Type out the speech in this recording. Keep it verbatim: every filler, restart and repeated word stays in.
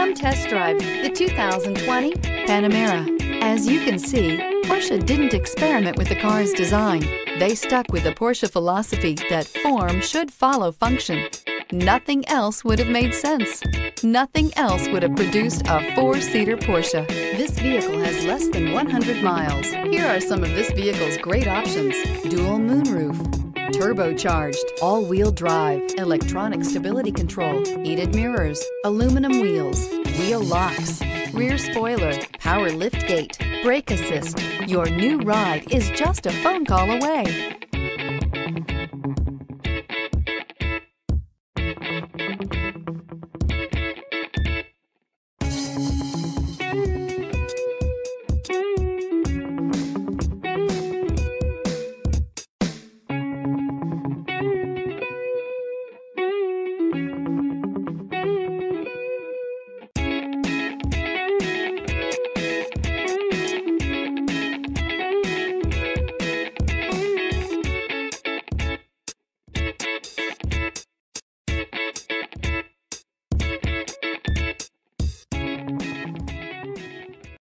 Come test drive the two thousand twenty Panamera. As you can see, Porsche didn't experiment with the car's design. They stuck with the Porsche philosophy that form should follow function. Nothing else would have made sense. Nothing else would have produced a four-seater Porsche. This vehicle has less than one hundred miles. Here are some of this vehicle's great options. Dual moonroof, turbocharged, all-wheel drive, electronic stability control, heated mirrors, aluminum wheels, wheel locks, rear spoiler, power liftgate, brake assist. Your new ride is just a phone call away.